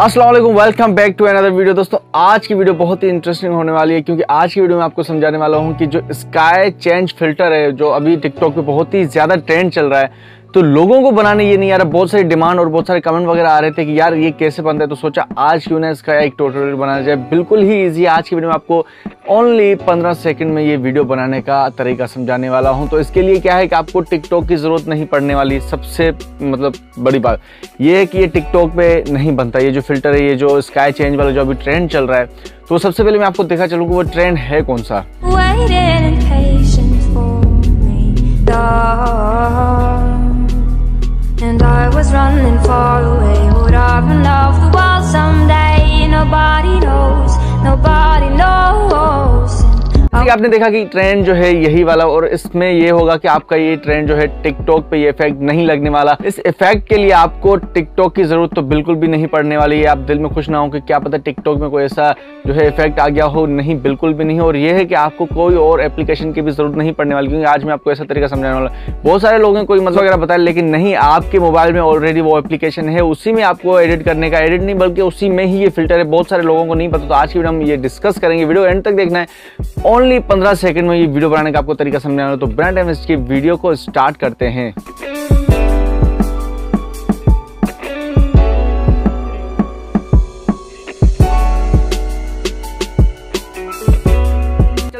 अस्सलाम वालेकुम, welcome back to another video. दोस्तों आज की वीडियो बहुत ही इंटरेस्टिंग होने वाली है, क्योंकि आज की वीडियो में आपको समझाने वाला हूं कि जो स्काई चेंज फिल्टर है जो अभी टिकटॉक पे बहुत ही ज़्यादा ट्रेंड चल रहा है, तो लोगों को बनाने ये नहीं यार, बहुत सारी डिमांड और बहुत सारे कमेंट वगैरह आ रहे थे कि यार ये कैसे बनता है, तो सोचा आज क्यों ना इसका एक ट्यूटोरियल बनाया जाए। बिल्कुल ही इजी है, आज की वीडियो में आपको ओनली 15 सेकंड में ये वीडियो बनाने का तरीका समझाने वाला हूं। तो इसके लिए क्या है कि आपको टिकटॉक की ज़रूरत नहीं पड़ने वाली। सबसे मतलब बड़ी बात यह है कि ये टिकटॉक पर नहीं बनता, ये जो फिल्टर है, ये जो स्काई चेंज वाला जो अभी ट्रेंड चल रहा है, तो सबसे पहले मैं आपको देखा चलूँ कि वो ट्रेंड है कौन सा। Running far away, would I run off the wall someday? Nobody knows, nobody knows. आपने देखा कि ट्रेंड जो है यही वाला, और इसमें ये होगा कि आपका ये ट्रेंड जो है टिकटॉक पे ये इफेक्ट नहीं लगने वाला। इस इफेक्ट के लिए आपको टिकटॉक की जरूरत तो बिल्कुल भी नहीं पड़ने वाली है। आप दिल में खुश ना हो कि क्या पता टिकटॉक में कोई ऐसा जो है इफेक्ट आ गया हो, नहीं, बिल्कुल भी नहीं। और ये है कि आपको कोई और एप्लीकेशन की भी जरूरत नहीं पड़ने वाली, क्योंकि आज मैं आपको ऐसा तरीका समझाने वाला हूं। बहुत सारे लोगों को मतलब वगैरह बताया, लेकिन नहीं, आपके मोबाइल में ऑलरेडी वो एप्लीकेशन है, उसी में आपको एडिट करने का, एडिट नहीं बल्कि उसी में ही ये फिल्टर है। बहुत सारे लोगों को नहीं पता, तो आज की वीडियो हम ये डिस्कस करेंगे। वीडियो एंड तक देखना है, ओनली 15 सेकंड में ये वीडियो बनाने का आपको तरीका समझाना है। तो बिना टाइम वेस्ट किए वीडियो को स्टार्ट करते हैं।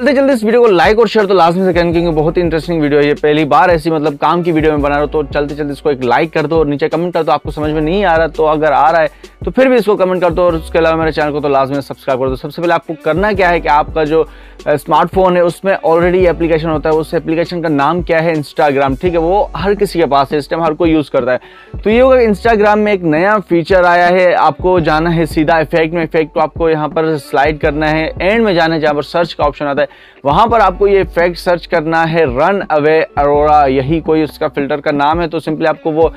जल्दी जल्दी इस वीडियो को लाइक और शेयर तो लाजमी से करें, क्योंकि बहुत ही इंटरेस्टिंग वीडियो है। ये पहली बार ऐसी मतलब काम की वीडियो में बना रहा हूं, तो जल्दी जल्दी इसको एक लाइक कर दो। और नीचे कमेंट कर दो आपको समझ में नहीं आ रहा, तो अगर आ रहा है तो फिर भी इसको कमेंट कर दो। और उसके अलावा मेरे चैनल को तो लाजमी सब्सक्राइब कर दो। सबसे पहले आपको करना क्या है कि आपका जो स्मार्टफोन है उसमें ऑलरेडी एप्लीकेशन होता है, उस एप्लीकेशन का नाम क्या है, इंस्टाग्राम। ठीक है, वो हर किसी के पास है, इस टाइम हर कोई यूज़ करता है। तो ये होगा कि इंस्टाग्राम में एक नया फीचर आया है, आपको जाना है सीधा इफेक्ट में। इफेक्ट को आपको यहाँ पर स्लाइड करना है, एंड में जाना है जहाँ पर सर्च का ऑप्शन आता है, वहां पर आपको ये इफेक्ट सर्च करना है, रन अवे अरोरा, यही कोई उसका फिल्टर का नाम है। तो सिंपली आपको वो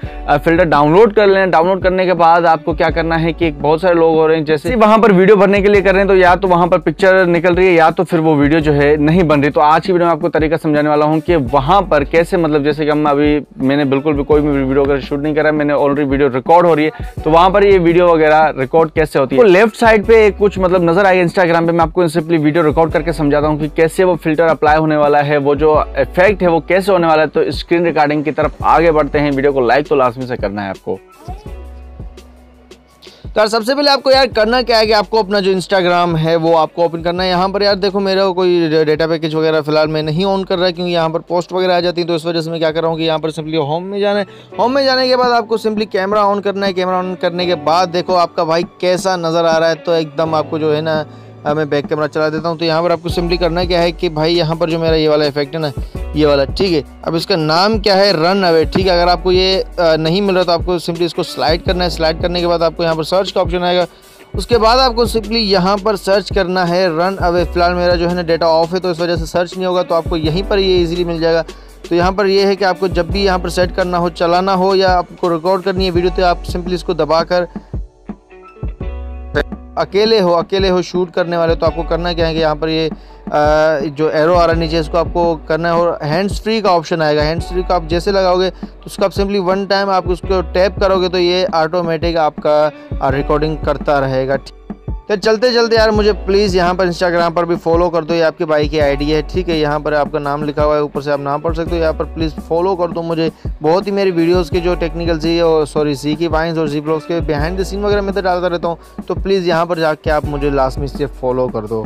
फिल्टर डाउनलोड कर लेना। डाउनलोड करने के बाद आपको क्या करना है कि बहुत सारे लोग हो रहे हैं जैसे वहां पर वीडियो भरने के लिए कर रहे हैं, तो या तो वहां पर पिक्चर निकल रही है या तो फिर वो वीडियो जो है नहीं बन रही। तो आज की वीडियो में आपको तरीका समझाने वाला हूँ कि वहां पर कैसे, मतलब जैसे कि हम अभी मैंने बिल्कुल भी कोई भी वीडियो अगर शूट नहीं करा, मैंने ऑलरेडी वीडियो रिकॉर्ड हो रही है, तो वहां पर ये वीडियो वगैरह रिकॉर्ड कैसे होती है। तो लेफ्ट साइड पे कुछ मतलब नजर आएगा इंस्टाग्राम पे, मैं आपको सिंपली वीडियो रिकॉर्ड करके समझाता हूँ कि कैसे वो फिल्टर अप्लाई होने वाला है, वो जो इफेक्ट है वो कैसे होने वाला है। तो स्क्रीन रिकॉर्डिंग की तरफ आगे बढ़ते हैं। वीडियो को लाइक तो लास्ट में से करना है आपको। तो यार सबसे पहले आपको यार करना क्या है कि आपको अपना जो इंस्टाग्राम है वो आपको ओपन करना है। यहाँ पर यार देखो मेरा कोई डेटा पैकेज वगैरह फिलहाल मैं नहीं ऑन कर रहा है, क्योंकि यहाँ पर पोस्ट वगैरह आ जाती है। तो इस वजह से मैं क्या कर रहा हूँ कि यहाँ पर सिंपली होम में जाना है। होम में जाने के बाद आपको सिंपली कैमरा ऑन करना है। कैमरा ऑन करने के बाद देखो आपका भाई कैसा नज़र आ रहा है। तो एकदम आपको जो है ना, मैं बैक कैमरा चला देता हूँ। तो यहाँ पर आपको सिंपली करना क्या है कि भाई यहाँ पर जो मेरा ये वाला इफेक्ट है ना, ये वाला, ठीक है, अब इसका नाम क्या है, रन अवे। ठीक है, अगर आपको ये नहीं मिल रहा तो आपको सिंपली इसको स्लाइड करना है। स्लाइड करने के बाद आपको यहाँ पर सर्च का ऑप्शन आएगा, उसके बाद आपको सिंपली यहाँ पर सर्च करना है रन अवे। फिलहाल मेरा जो है ना डेटा ऑफ है, तो इस वजह से सर्च नहीं होगा, तो आपको यहीं पर ये ईजिली मिल जाएगा। तो यहाँ पर ये है कि आपको जब भी यहाँ पर सेट करना हो, चलाना हो, या आपको रिकॉर्ड करनी है वीडियो, तो आप सिंपली इसको दबा कर, अकेले हो शूट करने वाले, तो आपको करना क्या है कि यहाँ पर ये जो एरो आ रहा है नीचे, इसको आपको करना है। और हैंड्स फ्री का ऑप्शन आएगा, हैंड्स फ्री का आप जैसे लगाओगे तो उसका आप सिंपली वन टाइम आप उसको टैप करोगे, तो ये ऑटोमेटिक आपका रिकॉर्डिंग करता रहेगा। तो चलते चलते यार मुझे प्लीज़ यहाँ पर इंस्टाग्राम पर भी फॉलो कर दो, ये आपके भाई की आईडी है, ठीक है, यहाँ पर आपका नाम लिखा हुआ है, ऊपर से आप नाम पढ़ सकते हो। यहाँ पर प्लीज़ फॉलो कर दो मुझे, बहुत ही मेरी वीडियोस के जो टेक्निकल सी और सी की वाइंस और सी ब्लॉग्स के बिहाइंड द सीन वगैरह मैं तो डालता रहता हूँ, तो प्लीज़ यहाँ पर जाके आप मुझे लास्ट में से फॉलो कर दो।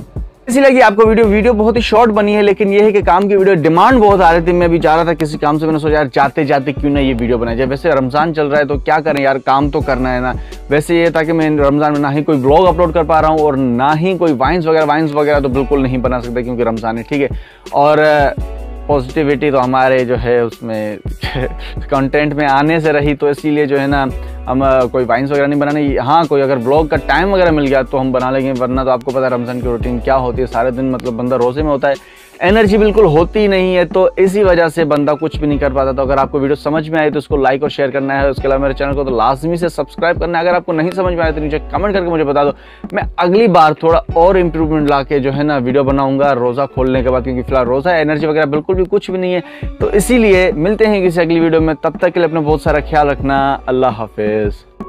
इसी लगी आपको वीडियो बहुत ही शॉर्ट बनी है, लेकिन ये है कि काम की वीडियो डिमांड बहुत आ रही थी। मैं अभी जा रहा था किसी काम से, मैंने सोचा यार जाते जाते क्यों ना ये वीडियो बनाई जाए। वैसे रमज़ान चल रहा है तो क्या करें यार, काम तो करना है ना। वैसे ये था कि मैं रमज़ान में ना ही कोई ब्लॉग अपलोड कर पा रहा हूँ और ना ही कोई वाइंस वगैरह तो बिल्कुल नहीं बना सकता, क्योंकि रमज़ान है, ठीक है। और पॉजिटिविटी तो हमारे जो है उसमें कंटेंट में आने से रही, तो इसीलिए जो है ना हम कोई वाइंस वगैरह नहीं बनाने। हाँ, कोई अगर ब्लॉग का टाइम वगैरह मिल गया तो हम बना लेंगे, वरना तो आपको पता है रमज़ान की रूटीन क्या होती है, सारे दिन मतलब बंदा रोजे में होता है, एनर्जी बिल्कुल होती नहीं है, तो इसी वजह से बंदा कुछ भी नहीं कर पाता। तो अगर आपको वीडियो समझ में आए तो उसको लाइक और शेयर करना है, उसके अलावा मेरे चैनल को तो लाजमी से सब्सक्राइब करना है। अगर आपको नहीं समझ में आया तो नीचे कमेंट करके मुझे बता दो, मैं अगली बार थोड़ा और इम्प्रूवमेंट ला के जो है ना वीडियो बनाऊंगा रोज़ा खोलने के बाद, क्योंकि फिलहाल रोज़ा एनर्जी वगैरह बिल्कुल भी कुछ भी नहीं है। तो इसीलिए मिलते हैं किसी अगली वीडियो में, तब तक के लिए अपना बहुत सारा ख्याल रखना, अल्लाह हाफिज़।